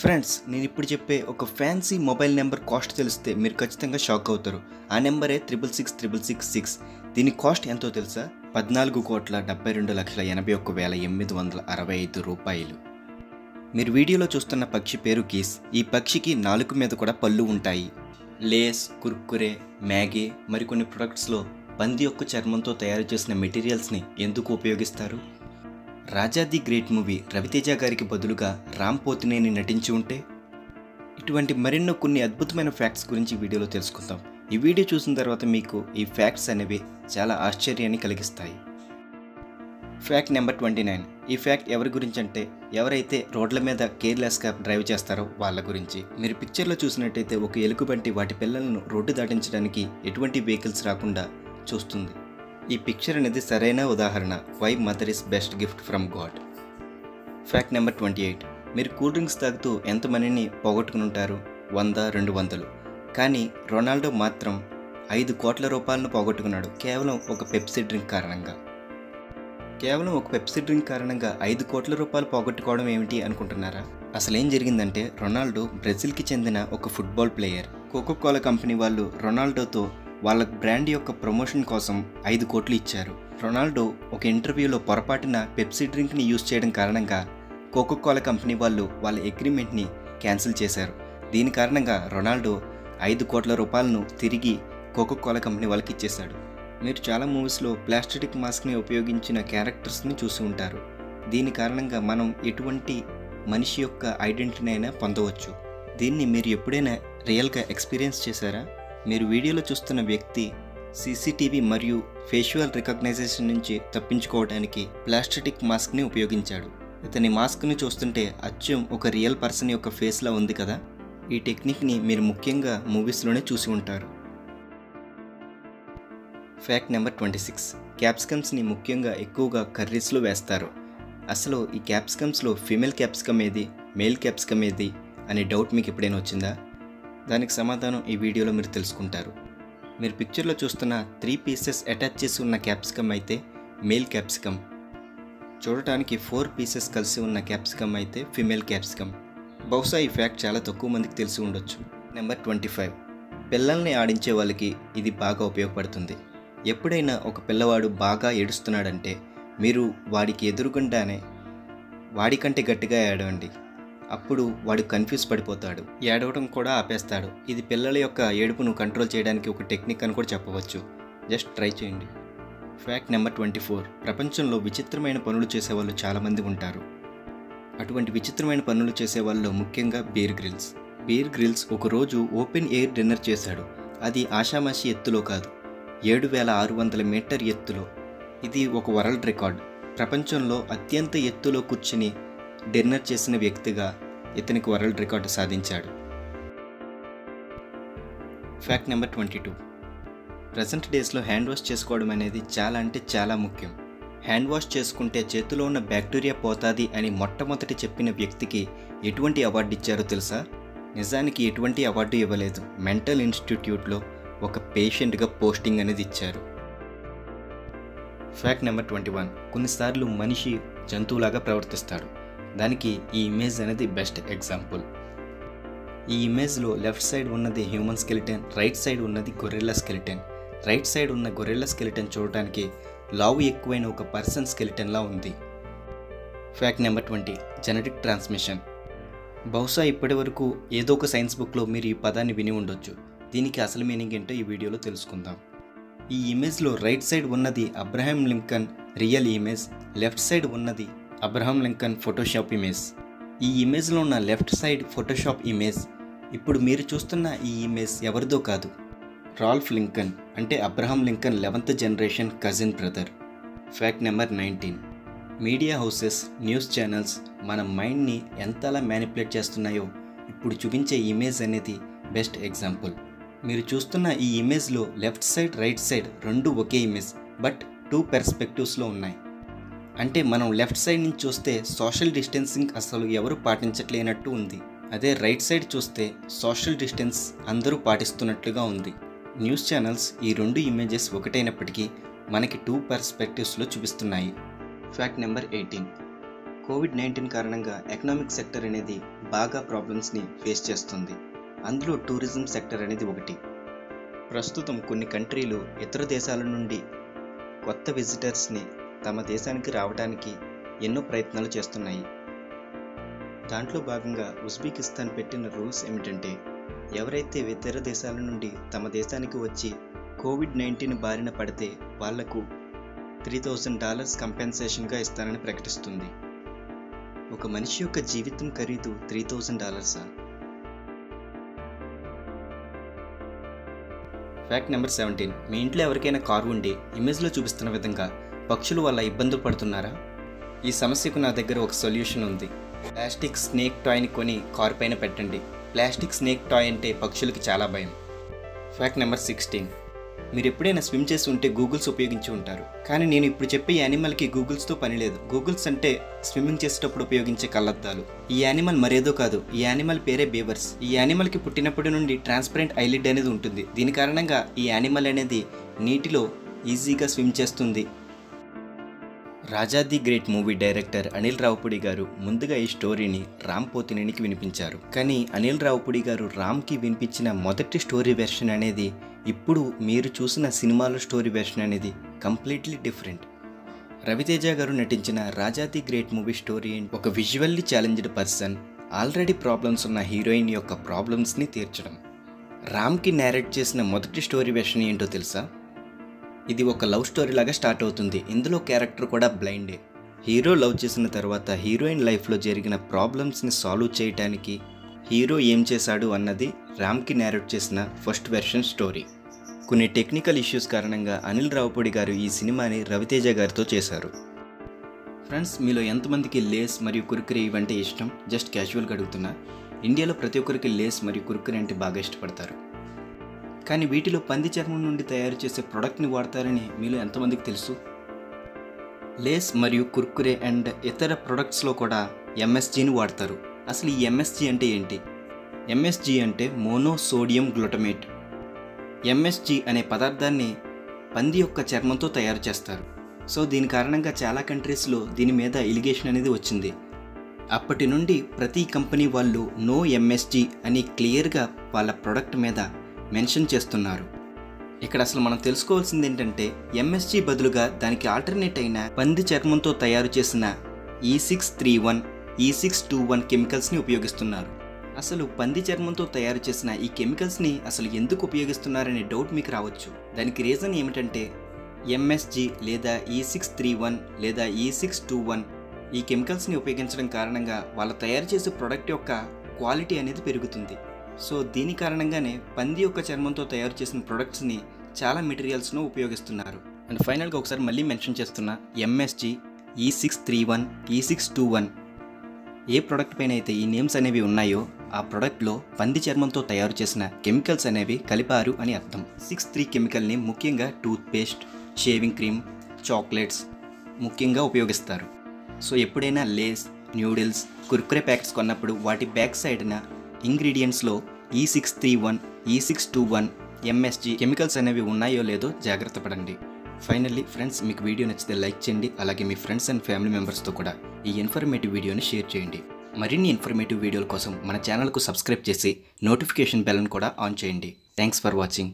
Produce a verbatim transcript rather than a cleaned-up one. Friends నేను ఇప్పుడు చెప్పే ఒక ఫ్యాన్సీ మొబైల్ నెంబర్ కాస్ట్ తెలిస్తే మీరు ఖచ్చితంగా షాక్ అవుతారు. ఆ నెంబరే triple six triple six six దీని కాస్ట్ ఎంతో తెలుసా? పద్నాలుగు కోట్ల డెబ్బై రెండు లక్షల ఎనభై ఒక్క వేల ఎనిమిది వందల అరవై ఐదు రూపాయలు. మీరు వీడియోలో చూస్తున్న పక్షి పేరు కీస్. ఈ పక్షికి నాలుగు మీద కూడా పళ్ళు ఉంటాయి. లేస్, కుర్కురే, మ్యాగీ మరికొన్ని ప్రొడక్ట్స్లో పంది యొక్క చర్మంతో తయారు చేసిన మెటీరియల్స్ని ఎందుకు ఉపయోగిస్తారు? Raja the great movie Raviteja గారికి బదులుగా రామ్ పోతినేని నటించి ఉంటే? ఇటువంటి మరెన్నో కొన్ని అద్భుతమైన ఫ్యాక్ట్స్ గురించి వీడియోలో తెలుసుకుందాం. ఈ వీడియో చూసిన తర్వాత మీకు ఈ ఫ్యాక్ట్స్ అనేవి చాలా ఆశ్చర్యాన్ని కలిగిస్తాయి. Fact number twenty nine. ఈ ఫ్యాక్ట్ ఎవరి గురించి అంటే ఎవరైతే రోడ్ల మీద కేర్లెస్గా డ్రైవ్ చేస్తారో వాళ్ళ గురించి. మీరు పిక్చర్లో చూసినట్టయితే ఒక ఎలుగుబంటి వాటి పిల్లలను రోడ్డు దాటించడానికి ఎటువంటి వెహికల్స్ రాకుండా చూస్తుంది. ఈ పిక్చర్ అనేది సరైన ఉదాహరణ. Why mother is best gift from God. Fact number twenty eight. మీరు కూల్ డ్రింక్స్ తాగుతూ ఎంత మనీని పోగొట్టుకుని ఉంటారు? వంద రెండు వందలు. కానీ రొనాల్డో మాత్రం ఐదు కోట్ల రూపాయలను పోగొట్టుకున్నాడు కేవలం ఒక పెప్సీ డ్రింక్ కారణంగా. కేవలం ఒక పెప్సీ డ్రింక్ కారణంగా ఐదు కోట్ల రూపాయలు పోగొట్టుకోవడం ఏమిటి అనుకుంటున్నారా? అసలేం జరిగిందంటే రొనాల్డో బ్రెజిల్కి చెందిన ఒక ఫుట్బాల్ ప్లేయర్. కోకోకోలా కంపెనీ వాళ్ళు రొనాల్డోతో వాళ్ళ బ్రాండ్ యొక్క ప్రమోషన్ కోసం ఐదు కోట్లు ఇచ్చారు. రొనాల్డో ఒక ఇంటర్వ్యూలో పొరపాటున పెప్సీ డ్రింక్ని యూజ్ చేయడం కారణంగా కోకోకోలా కంపెనీ వాళ్ళు వాళ్ళ అగ్రిమెంట్ని క్యాన్సిల్ చేశారు. దీని కారణంగా రొనాల్డో ఐదు కోట్ల రూపాయలను తిరిగి కోకోకోలా కంపెనీ వాళ్ళకి ఇచ్చేశాడు. మీరు చాలా మూవీస్లో ప్లాస్టిక్ మాస్క్ని ఉపయోగించిన క్యారెక్టర్స్ని చూసి ఉంటారు. దీని కారణంగా మనం ఎటువంటి మనిషి యొక్క ఐడెంటిటీని అయినా పొందవచ్చు. దీన్ని మీరు ఎప్పుడైనా రియల్గా ఎక్స్పీరియన్స్ చేశారా? మీరు వీడియోలో చూస్తున్న వ్యక్తి సీసీటీవీ మరియు ఫేషియల్ రికగ్నైజేషన్ నుంచి తప్పించుకోవడానికి ప్లాస్టిక్ మాస్క్ని ఉపయోగించాడు. ఇతని మాస్క్ని చూస్తుంటే అచ్చం ఒక రియల్ పర్సన్ యొక్క ఫేస్లా ఉంది కదా. ఈ టెక్నిక్ని మీరు ముఖ్యంగా మూవీస్లోనే చూసి ఉంటారు. Fact number twenty six. క్యాప్సికమ్స్ని ముఖ్యంగా ఎక్కువగా కర్రీస్లో వేస్తారు. అసలు ఈ క్యాప్సికమ్స్లో ఫీమేల్ క్యాప్సికమ్ ఏది, మేల్ క్యాప్సికమ్ ఏది అనే డౌట్ మీకు ఎప్పుడైనా వచ్చిందా? దానికి సమాధానం ఈ వీడియోలో మీరు తెలుసుకుంటారు. మీరు పిక్చర్లో చూస్తున్న త్రీ పీసెస్ అటాచ్ చేసి ఉన్న క్యాప్సికమ్ అయితే మేల్ క్యాప్సికమ్, చూడటానికి ఫోర్ పీసెస్ కలిసి ఉన్న క్యాప్సికమ్ అయితే ఫిమేల్ క్యాప్సికమ్. బహుశా ఈ ఫ్యాక్ట్ చాలా తక్కువ మందికి తెలిసి ఉండొచ్చు. Number twenty five. పిల్లల్ని ఆడించే వాళ్ళకి ఇది బాగా ఉపయోగపడుతుంది. ఎప్పుడైనా ఒక పిల్లవాడు బాగా ఏడుస్తున్నాడంటే మీరు వాడికి ఎదురుగుండానే వాడికంటే గట్టిగా ఏడవండి. అప్పుడు వాడు కన్ఫ్యూజ్ పడిపోతాడు, ఏడవడం కూడా ఆపేస్తాడు. ఇది పిల్లల యొక్క ఏడుపును కంట్రోల్ చేయడానికి ఒక టెక్నిక్ అని కూడా చెప్పవచ్చు. జస్ట్ ట్రై చేయండి. Fact number twenty four. ప్రపంచంలో విచిత్రమైన పనులు చేసేవాళ్ళు చాలామంది ఉంటారు. అటువంటి విచిత్రమైన పనులు చేసేవాళ్ళు ముఖ్యంగా బేర్ గ్రిల్స్. బేర్ గ్రిల్స్ ఒకరోజు ఓపెన్ ఎయిర్ డిన్నర్ చేశాడు. అది ఆషామాషి ఎత్తులో కాదు, ఏడు వేల ఆరు వందల మీటర్ ఎత్తులో. ఇది ఒక వరల్డ్ రికార్డ్. ప్రపంచంలో అత్యంత ఎత్తులో కూర్చుని డిన్నర్ చేసిన వ్యక్తిగా ఇతనికి వరల్డ్ రికార్డు సాధించాడు. Fact number twenty two. Present డేస్లో హ్యాండ్ వాష్ చేసుకోవడం అనేది చాలా అంటే చాలా ముఖ్యం. హ్యాండ్ వాష్ చేసుకుంటే చేతిలో ఉన్న బ్యాక్టీరియా పోతుంది అని మొట్టమొదటి చెప్పిన వ్యక్తికి ఎటువంటి అవార్డు ఇచ్చారో తెలుసా? నిజానికి ఎటువంటి అవార్డు ఇవ్వలేదు. మెంటల్ ఇన్స్టిట్యూట్లో ఒక పేషెంట్గా పోస్టింగ్ అనేది ఇచ్చారు. Fact number twenty one. కొన్నిసార్లు మనిషి జంతువులాగా ప్రవర్తిస్తాడు. దానికి ఈ ఇమేజ్ అనేది బెస్ట్ ఎగ్జాంపుల్. ఈ ఇమేజ్లో లెఫ్ట్ సైడ్ ఉన్నది హ్యూమన్ స్కెలిటన్, రైట్ సైడ్ ఉన్నది గొరిల్లా స్కెలిటన్. రైట్ సైడ్ ఉన్న గొరిల్లా స్కెలిటన్ చూడటానికి లావు ఎక్కువైన ఒక పర్సన్ స్కెలిటన్లా ఉంది. Fact number twenty. Genetic transmission. బహుశా ఇప్పటి వరకు ఏదో ఒక సైన్స్ బుక్లో మీరు ఈ పదాన్ని విని ఉండొచ్చు. దీనికి అసలు మీనింగ్ ఏంటో ఈ వీడియోలో తెలుసుకుందాం. ఈ ఇమేజ్లో రైట్ సైడ్ ఉన్నది Abraham Lincoln real image, left side ఉన్నది అబ్రహాం లింకన్ ఫోటోషాప్ ఇమేజ్. ఈ ఇమేజ్లో ఉన్న లెఫ్ట్ సైడ్ ఫోటోషాప్ ఇమేజ్, ఇప్పుడు మీరు చూస్తున్న ఈ ఇమేజ్ ఎవరిదో కాదు, రాల్ఫ్ లింకన్ అంటే Abraham Lincoln eleventh generation cousin brother. Fact number nineteen. Media houses, news channels మన మైండ్ని ఎంతలా మ్యానిపులేట్ చేస్తున్నాయో ఇప్పుడు చూపించే ఇమేజ్ అనేది బెస్ట్ ఎగ్జాంపుల్. మీరు చూస్తున్న ఈ ఇమేజ్లో లెఫ్ట్ సైడ్ రైట్ సైడ్ రెండు ఒకే ఇమేజ్, బట్ టూ పెర్స్పెక్టివ్స్లో ఉన్నాయి. అంటే మనం లెఫ్ట్ సైడ్ నుంచి చూస్తే సోషల్ డిస్టెన్సింగ్ అసలు ఎవరు పాటించట్లేనట్టు ఉంది. అదే రైట్ సైడ్ చూస్తే సోషల్ డిస్టెన్స్ అందరూ పాటిస్తున్నట్లుగా ఉంది. న్యూస్ ఛానల్స్ ఈ రెండు ఇమేజెస్ ఒకటైనప్పటికీ మనకి టూ పర్స్పెక్టివ్స్లో చూపిస్తున్నాయి. Fact number eighteen. COVID nineteen కారణంగా ఎకనామిక్ సెక్టర్ అనేది బాగా ప్రాబ్లమ్స్ని ఫేస్ చేస్తుంది. అందులో టూరిజం సెక్టర్ అనేది ఒకటి. ప్రస్తుతం కొన్ని కంట్రీలు ఇతర దేశాల నుండి కొత్త విజిటర్స్ని తమ దేశానికి రావడానికి ఎన్నో ప్రయత్నాలు చేస్తున్నాయి. దాంట్లో భాగంగా ఉజ్బెకిస్తాన్ పెట్టిన రూల్స్ ఏమిటంటే, ఎవరైతే ఇతర దేశాల నుండి తమ దేశానికి వచ్చి కోవిడ్ నైన్టీన్ బారిన పడితే వాళ్లకు త్రీ థౌజండ్ డాలర్స్ కంపెన్సేషన్గా ఇస్తానని ప్రకటిస్తుంది. ఒక మనిషి యొక్క జీవితం ఖరీదు త్రీ థౌజండ్ డాలర్సా? Fact number seventeen. మీ ఇంట్లో ఎవరికైనా కారు ఉండి ఇమేజ్లో చూపిస్తున్న విధంగా పక్షులు వల్ల ఇబ్బందులు పడుతున్నారా? ఈ సమస్యకు నా దగ్గర ఒక సొల్యూషన్ ఉంది. ప్లాస్టిక్ స్నేక్ టాయ్ని కొని కారు పైన పెట్టండి. ప్లాస్టిక్ స్నేక్ టాయ్ అంటే పక్షులకు చాలా భయం. Fact number sixteen. మీరు ఎప్పుడైనా స్విమ్ చేసి ఉంటే గూగుల్స్ ఉపయోగించి ఉంటారు, కానీ నేను ఇప్పుడు చెప్పే యానిమల్కి గూగుల్స్తో పని లేదు. గూగుల్స్ అంటే స్విమ్మింగ్ చేసేటప్పుడు ఉపయోగించే కళ్ళద్దాలు. ఈ యానిమల్ మరేదో కాదు, ఈ యానిమల్ పేరే బేవర్స్. ఈ యానిమల్కి పుట్టినప్పటి నుండి ట్రాన్స్పరెంట్ ఐలిడ్ అనేది ఉంటుంది. దీని కారణంగా ఈ యానిమల్ అనేది నీటిలో ఈజీగా స్విమ్ చేస్తుంది. Raja the great movie director Anil Ravipudi గారు ముందుగా ఈ స్టోరీని రామ్ పోతినేనికి వినిపించారు, కానీ అనిల్ రావిపూడి గారు రామ్కి వినిపించిన మొదటి స్టోరీ వెర్షన్ అనేది ఇప్పుడు మీరు చూసిన సినిమాలో స్టోరీ వెర్షన్ అనేది కంప్లీట్లీ డిఫరెంట్. రవితేజ గారు నటించిన Raja the great movie story ఒక visually challenged person, already problems ఉన్న హీరోయిన్ యొక్క ప్రాబ్లమ్స్ని తీర్చడం. రామ్కి నేరేట్ చేసిన మొదటి స్టోరీ వెర్షన్ ఏంటో తెలుసా? ఇది ఒక లవ్ స్టోరీ లాగా స్టార్ట్ అవుతుంది. ఇందులో క్యారెక్టర్ కూడా బ్లైండే. హీరో లవ్ చేసిన తర్వాత హీరోయిన్ లైఫ్లో జరిగిన ప్రాబ్లమ్స్ని సాల్వ్ చేయడానికి హీరో ఏం చేశాడు అన్నది రామ్కి నేరేట్ చేసిన ఫస్ట్ వెర్షన్ స్టోరీ. కొన్ని టెక్నికల్ ఇష్యూస్ కారణంగా అనిల్ రావిపూడి గారు ఈ సినిమాని రవితేజ గారితో చేశారు. ఫ్రెండ్స్, మీలో ఎంతమందికి లేస్ మరియు కుర్కురే ఇవంటే ఇష్టం? జస్ట్ క్యాజువల్గా అడుగుతున్నా. ఇండియాలో ప్రతి ఒక్కరికి లేస్ మరియు కుర్కురే అంటే బాగా ఇష్టపడతారు, కానీ వీటిలో పంది చర్మం నుండి తయారు చేసే ప్రోడక్ట్ని వాడతారని మీలో ఎంతమందికి తెలుసు? లేస్ మరియు కుర్కురే అండ్ ఇతర ప్రొడక్ట్స్లో కూడా ఎంఎస్జీని వాడతారు. అసలు ఈ ఎంఎస్జీ అంటే ఏంటి? ఎంఎస్జీ అంటే మోనో సోడియం గ్లూటమేట్. ఎంఎస్జీ అనే పదార్థాన్ని పంది యొక్క చర్మంతో తయారు చేస్తారు. సో దీని కారణంగా చాలా కంట్రీస్లో దీని మీద ఎలిగేషన్ అనేది వచ్చింది. అప్పటి నుండి ప్రతి కంపెనీ వాళ్ళు నో ఎంఎస్జీ అని క్లియర్గా వాళ్ళ ప్రోడక్ట్ మీద మెన్షన్ చేస్తున్నారు. ఇక్కడ అసలు మనం తెలుసుకోవాల్సింది ఏంటంటే, ఎంఎస్జీ బదులుగా దానికి ఆల్టర్నేట్ అయిన పంది చర్మంతో తయారు చేసిన E six three one, E six two one కెమికల్స్ని ఉపయోగిస్తున్నారు. అసలు పంది చర్మంతో తయారు చేసిన ఈ కెమికల్స్ని అసలు ఎందుకు ఉపయోగిస్తున్నారనే డౌట్ మీకు రావచ్చు. దానికి రీజన్ ఏమిటంటే, ఎంఎస్జీ లేదా ఈ సిక్స్ త్రీ వన్ లేదా ఈ సిక్స్ టూ వన్ ఈ కెమికల్స్ని ఉపయోగించడం కారణంగా వాళ్ళు తయారు చేసే ప్రోడక్ట్ యొక్క క్వాలిటీ అనేది పెరుగుతుంది. సో దీని కారణంగానే పంది యొక్క చర్మంతో తయారు చేసిన ప్రొడక్ట్స్ని చాలా మెటీరియల్స్ను ఉపయోగిస్తున్నారు. అండ్ ఫైనల్గా ఒకసారి మళ్ళీ మెన్షన్ చేస్తున్న MSG, E six three one, E six two one ఏ ప్రోడక్ట్ పైన అయితే ఈ నేమ్స్ అనేవి ఉన్నాయో ఆ ప్రోడక్ట్లో పంది చర్మంతో తయారు చేసిన కెమికల్స్ అనేవి కలిపారు అని అర్థం. సిక్స్ త్రీ కెమికల్ని ముఖ్యంగా టూత్పేస్ట్, షేవింగ్ క్రీమ్, చాక్లెట్స్ ముఖ్యంగా ఉపయోగిస్తారు. సో ఎప్పుడైనా లేస్, న్యూడిల్స్, కుర్కురే ప్యాకెట్స్ కొన్నప్పుడు వాటి బ్యాక్ సైడ్న ఇంగ్రీడియంట్స్లో E six three one, E six two one, MSG chemicals అనేవి ఉన్నాయో లేదో జాగ్రత్త పడండి. ఫైనల్లీ ఫ్రెండ్స్, మీకు వీడియో నచ్చితే లైక్ చేయండి. అలాగే మీ ఫ్రెండ్స్ అండ్ ఫ్యామిలీ మెంబర్స్తో కూడా ఈ ఇన్ఫర్మేటివ్ వీడియోని షేర్ చేయండి. మరిన్ని ఇన్ఫర్మేటివ్ వీడియోల కోసం మన ఛానల్కు సబ్స్క్రైబ్ చేసి నోటిఫికేషన్ బెల్ను కూడా ఆన్ చేయండి. Thanks for watching.